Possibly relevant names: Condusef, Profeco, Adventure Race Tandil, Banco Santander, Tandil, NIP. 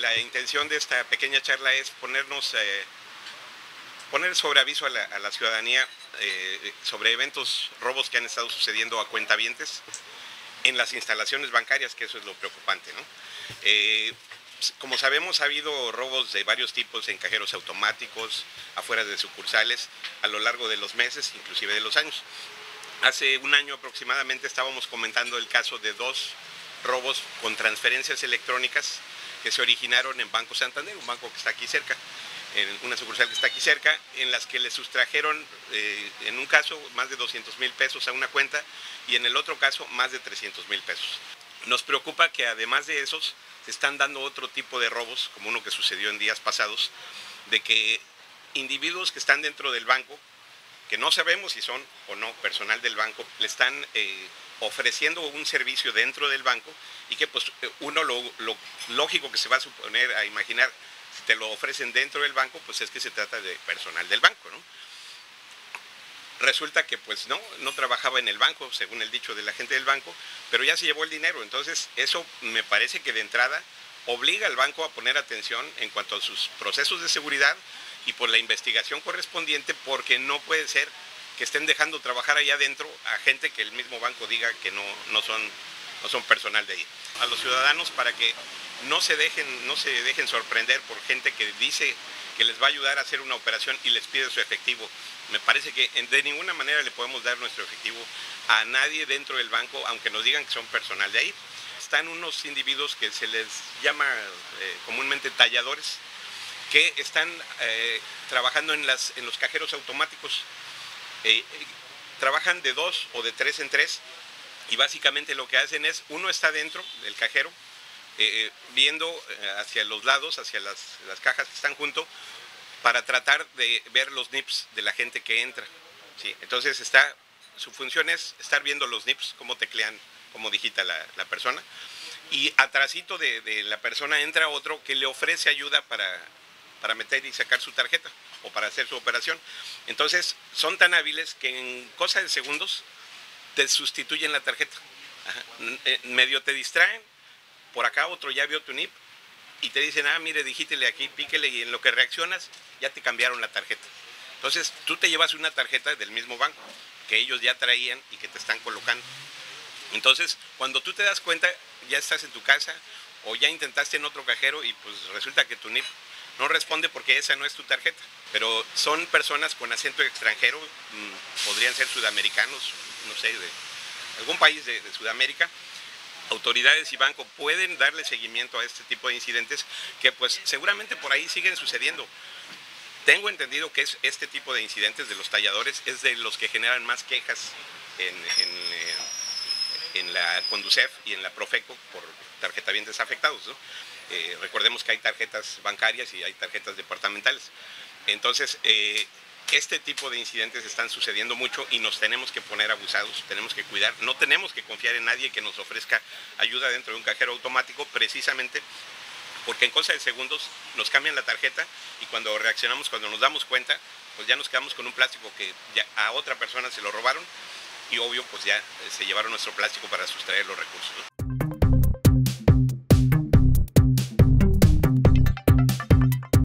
La intención de esta pequeña charla es poner sobre aviso a la ciudadanía sobre eventos, robos que han estado sucediendo a cuentavientes en las instalaciones bancarias, que eso es lo preocupante, ¿no? Como sabemos, ha habido robos de varios tipos en cajeros automáticos, afuera de sucursales, a lo largo de los meses, inclusive de los años. Hace un año aproximadamente estábamos comentando el caso de dos robos con transferencias electrónicas que se originaron en Banco Santander, un banco que está aquí cerca, en una sucursal que está aquí cerca, en las que le sustrajeron, en un caso, más de 200,000 pesos a una cuenta y en el otro caso, más de 300,000 pesos. Nos preocupa que además de esos, se están dando otro tipo de robos, como uno que sucedió en días pasados, de que individuos que están dentro del banco, que no sabemos si son o no personal del banco, le están ofreciendo un servicio dentro del banco y que pues uno lo lógico que se va a suponer, a imaginar, si te lo ofrecen dentro del banco, pues es que se trata de personal del banco, ¿no? Resulta que pues no trabajaba en el banco, según el dicho de la gente del banco, pero ya se llevó el dinero. Entonces eso me parece que de entrada obliga al banco a poner atención en cuanto a sus procesos de seguridad y por la investigación correspondiente, porque no puede ser que estén dejando trabajar allá adentro a gente que el mismo banco diga que no son personal de ahí. A los ciudadanos, para que no se dejen sorprender por gente que dice que les va a ayudar a hacer una operación y les pide su efectivo. Me parece que de ninguna manera le podemos dar nuestro efectivo a nadie dentro del banco, aunque nos digan que son personal de ahí. Están unos individuos que se les llama comúnmente talladores, que están trabajando en los cajeros automáticos. Trabajan de dos o de tres en tres y básicamente lo que hacen es, uno está dentro del cajero, viendo hacia los lados, hacia las cajas que están junto, para tratar de ver los NIPs de la gente que entra, ¿sí? Entonces su función es estar viendo los NIPs, cómo teclean, cómo digita la persona, y atrasito de la persona entra otro que le ofrece ayuda para meter y sacar su tarjeta o para hacer su operación. Entonces son tan hábiles que en cosa de segundos te sustituyen la tarjeta. Ajá. Medio te distraen, por acá otro ya vio tu NIP y te dicen, ah, mire, digítele aquí, píquele, y en lo que reaccionas ya te cambiaron la tarjeta. Entonces tú te llevas una tarjeta del mismo banco que ellos ya traían y que te están colocando. Entonces cuando tú te das cuenta, ya estás en tu casa o ya intentaste en otro cajero y pues resulta que tu NIP no responde porque esa no es tu tarjeta. Pero son personas con acento extranjero, podrían ser sudamericanos, no sé, de algún país de Sudamérica. Autoridades y banco pueden darle seguimiento a este tipo de incidentes que pues seguramente por ahí siguen sucediendo. Tengo entendido que este tipo de incidentes de los talladores es de los que generan más quejas en la Condusef y en la Profeco por tarjetavientes afectados, ¿no? Recordemos que hay tarjetas bancarias y hay tarjetas departamentales. Entonces, este tipo de incidentes están sucediendo mucho y nos tenemos que poner abusados, tenemos que cuidar, no tenemos que confiar en nadie que nos ofrezca ayuda dentro de un cajero automático, precisamente porque en cosa de segundos nos cambian la tarjeta y cuando reaccionamos, cuando nos damos cuenta, pues ya nos quedamos con un plástico que ya a otra persona se lo robaron y obvio pues ya se llevaron nuestro plástico para sustraer los recursos, ¿no?